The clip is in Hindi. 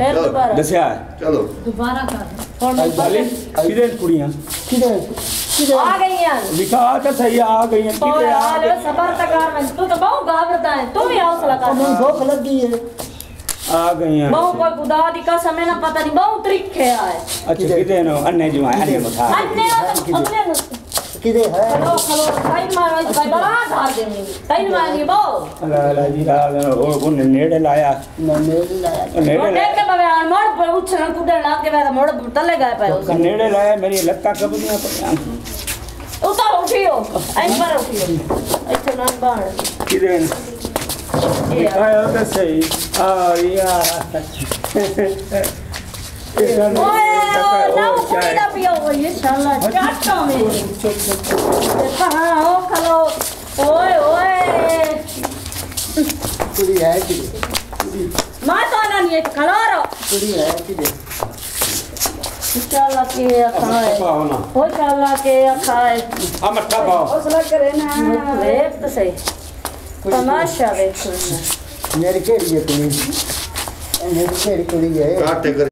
फिर दोबारा दसया चलो दोबारा कर और सीधे कुड़ियां सीधे आ गई यार लिखा था सही आ गई है सीधे आ गई सबर तकार में तू तो बहुत घबराता है तू भी हौसला कर तुम दो गलत दी है आ गई है बहु कोई खुदा दी कसम है ना पता नहीं बहुत ट्रिक है यार अच्छा सीधे नो अन्ने जुआ अन्ने मथा अन्ने अपने किधे है हेलो हेलो भाई मारो भाई बड़ा धार देंगे तीन मारनी बहु ला जी ला वो नेड़े लाया नेड़े के बाबे मोड़ उछल कूदे लाग के बाबे मोड़ तले गए पे नेड़े लाया मेरी लत्ता कबूदियां पर उतर उठियो एक बार उठियो इतना ना बाण किधे आया तो सही आ यार ना पियो इंशाल्लाह काटो में हां हो खलो ओए ओए पूरी है कि मां तो ना नहीं खलो रो पूरी है कि इंशाल्लाह के खाए हो इंशाल्लाह के खाए हम मट्ठा पाओ हौसला करे ना देख तो सही तमाशा देखो मेरी केड़ी है तुम्हें मेरी केड़ी है काटे